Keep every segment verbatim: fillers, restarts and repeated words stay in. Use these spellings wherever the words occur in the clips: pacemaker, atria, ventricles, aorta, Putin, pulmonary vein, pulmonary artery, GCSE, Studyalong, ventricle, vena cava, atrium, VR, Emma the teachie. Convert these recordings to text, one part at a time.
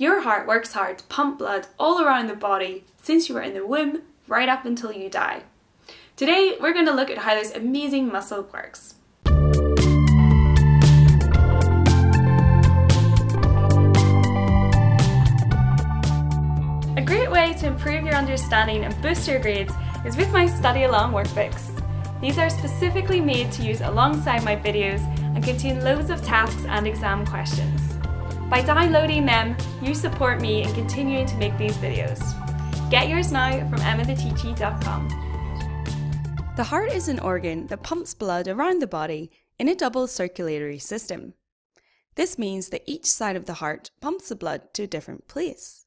Your heart works hard to pump blood all around the body since you were in the womb right up until you die. Today we're going to look at how this amazing muscle works. A great way to improve your understanding and boost your grades is with my study along workbooks. These are specifically made to use alongside my videos and contain loads of tasks and exam questions. By downloading them, you support me in continuing to make these videos. Get yours now from emma the teachie dot com. The heart is an organ that pumps blood around the body in a double circulatory system. This means that each side of the heart pumps the blood to a different place.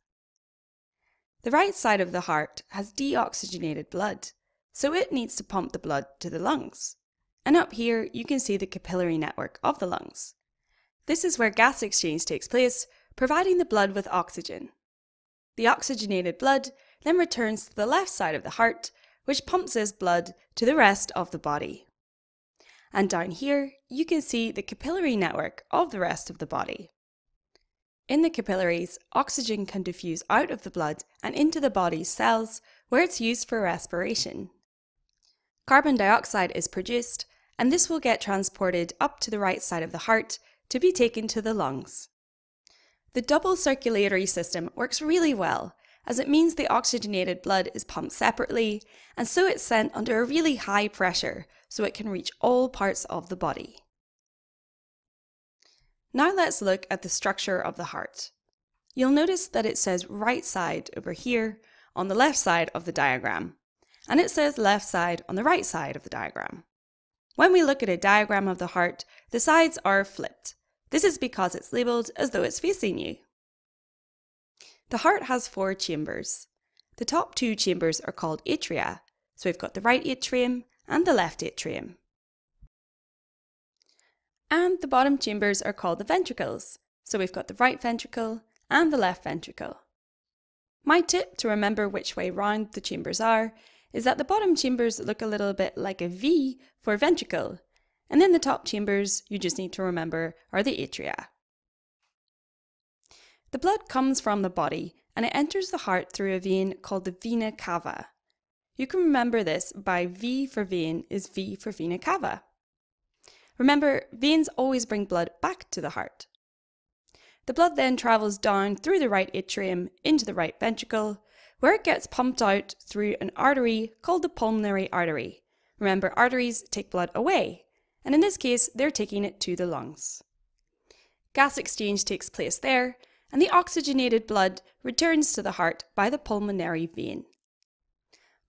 The right side of the heart has deoxygenated blood, so it needs to pump the blood to the lungs. And up here, you can see the capillary network of the lungs. This is where gas exchange takes place, providing the blood with oxygen. The oxygenated blood then returns to the left side of the heart, which pumps this blood to the rest of the body. And down here, you can see the capillary network of the rest of the body. In the capillaries, oxygen can diffuse out of the blood and into the body's cells, where it's used for respiration. Carbon dioxide is produced, and this will get transported up to the right side of the heart, to be taken to the lungs. The double circulatory system works really well, as it means the oxygenated blood is pumped separately, and so it's sent under a really high pressure, so it can reach all parts of the body. Now let's look at the structure of the heart. You'll notice that it says right side over here on the left side of the diagram, and it says left side on the right side of the diagram. When we look at a diagram of the heart, the sides are flipped. This is because it's labelled as though it's facing you. The heart has four chambers. The top two chambers are called atria, so we've got the right atrium and the left atrium. And the bottom chambers are called the ventricles, so we've got the right ventricle and the left ventricle. My tip to remember which way round the chambers are is that the bottom chambers look a little bit like a V for ventricle, and then the top chambers, you just need to remember, are the atria. The blood comes from the body and it enters the heart through a vein called the vena cava. You can remember this by V for vein is V for vena cava. Remember, veins always bring blood back to the heart. The blood then travels down through the right atrium into the right ventricle, where it gets pumped out through an artery called the pulmonary artery. Remember, arteries take blood away, and in this case, they're taking it to the lungs. Gas exchange takes place there, and the oxygenated blood returns to the heart by the pulmonary vein.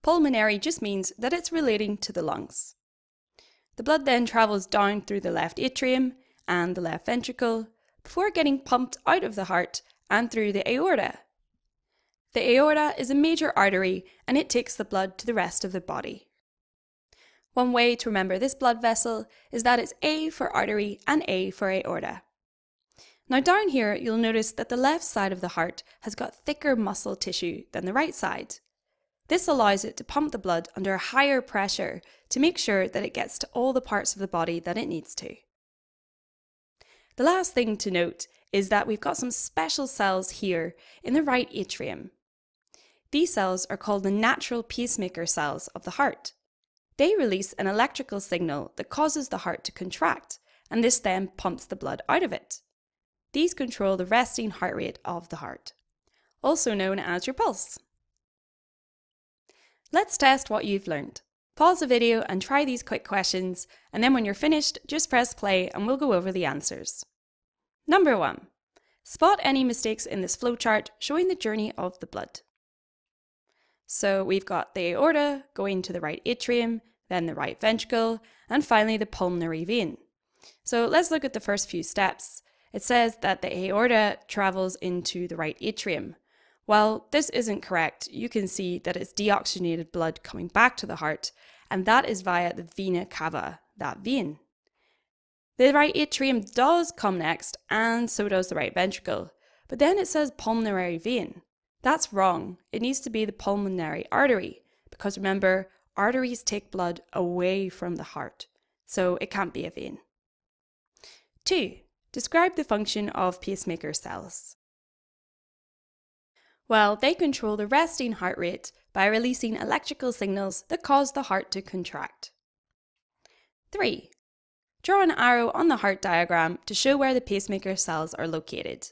Pulmonary just means that it's relating to the lungs. The blood then travels down through the left atrium and the left ventricle before getting pumped out of the heart and through the aorta. The aorta is a major artery and it takes the blood to the rest of the body. One way to remember this blood vessel is that it's A for artery and A for aorta. Now down here you'll notice that the left side of the heart has got thicker muscle tissue than the right side. This allows it to pump the blood under a higher pressure to make sure that it gets to all the parts of the body that it needs to. The last thing to note is that we've got some special cells here in the right atrium. These cells are called the natural pacemaker cells of the heart. They release an electrical signal that causes the heart to contract, and this then pumps the blood out of it. These control the resting heart rate of the heart, also known as your pulse. Let's test what you've learned. Pause the video and try these quick questions, and then when you're finished, just press play and we'll go over the answers. Number one. Spot any mistakes in this flowchart showing the journey of the blood. So we've got the aorta going to the right atrium, then the right ventricle, and finally the pulmonary vein. So let's look at the first few steps. It says that the aorta travels into the right atrium. While this isn't correct, you can see that it's deoxygenated blood coming back to the heart, and that is via the vena cava, that vein. The right atrium does come next, and so does the right ventricle, but then it says pulmonary vein. That's wrong. It needs to be the pulmonary artery, because remember, arteries take blood away from the heart, so it can't be a vein. Two. Describe the function of pacemaker cells. Well, they control the resting heart rate by releasing electrical signals that cause the heart to contract. three. Draw an arrow on the heart diagram to show where the pacemaker cells are located.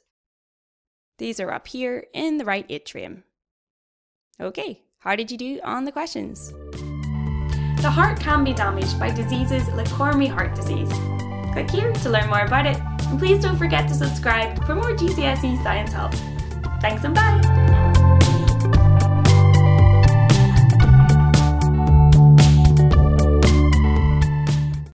These are up here in the right atrium. Okay, how did you do on the questions? The heart can be damaged by diseases like coronary heart disease. Click here to learn more about it, and please don't forget to subscribe for more G C S E science help. Thanks and bye!